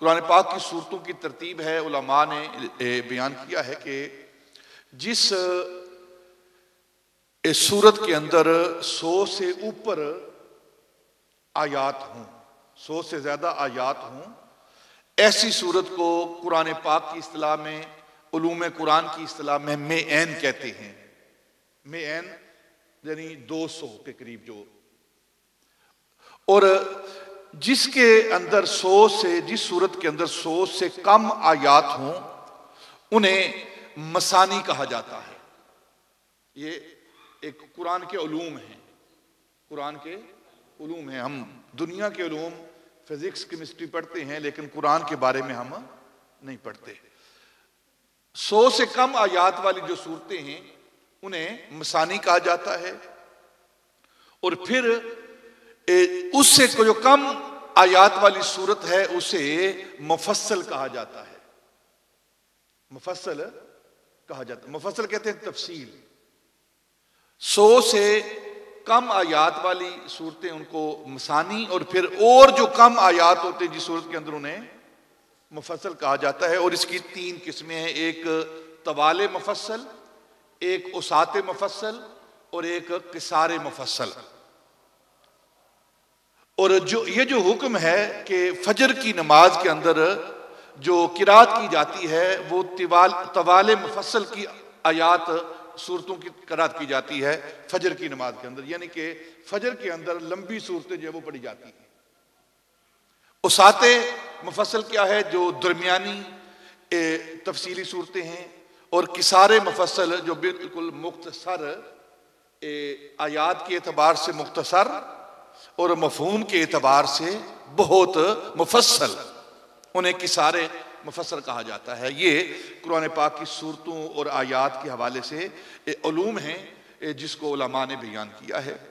कुरान पाक की सूरतों की तरतीब है। उलमा ने बयान किया है कि जिस सूरत के अंदर 100 से ऊपर आयात हों, 100 से ज्यादा आयात हों, ऐसी सूरत को कुरान पाक की इस्तिलाह में, उलूम कुरान की इस्तिलाह में मेन कहते हैं। मेन यानी 200 के करीब जो, और जिसके अंदर 100 से, जिस सूरत के अंदर 100 से कम आयात हों उन्हें मसानी कहा जाता है। ये एक कुरान के उलूम हैं, कुरान के उलूम हैं। हम दुनिया के उलूम फिजिक्स केमिस्ट्री पढ़ते हैं लेकिन कुरान के बारे में हम नहीं पढ़ते। 100 से कम आयात वाली जो सूरतें हैं उन्हें मसानी कहा जाता है। और फिर उससे जो कम आयात वाली सूरत है उसे मुफस्सल कहा जाता है। मुफस्सल कहा जाता है, मुफस्सल कहते हैं तफसील। 100 से कम आयात वाली सूरतें उनको मसानी, और फिर और जो कम आयात होते हैं जिस सूरत के अंदर उन्हें मुफस्सल कहा जाता है। और इसकी 3 किस्में हैं, एक तवाले मुफस्सल, एक उसाते मुफस्सल और एक किसारे मुफस्सल। और जो ये जो हुक्म है कि फजर की नमाज के अंदर जो किरात की जाती है वो तवाले मुफस्सल की आयात सूरतों की करात की जाती है फजर की नमाज के अंदर, यानी कि फजर के अंदर लंबी सूरतें जो है वो पढ़ी जाती हैं। उसाते मुफस्सल क्या है? जो दरमियानी तफसीली सूरतें हैं। और किसारे मुफस्सल जो बिल्कुल मुख्तसर आयात के एतबार से मुख्तसर और मफहूम के एतबार से बहुत मुफस्सल, उन्हें किसारे मुफस्सल कहा जाता है। ये कुरान पाक की सूरतों और आयात के हवाले से उलूम हैं जिसको उलमा ने बयान किया है।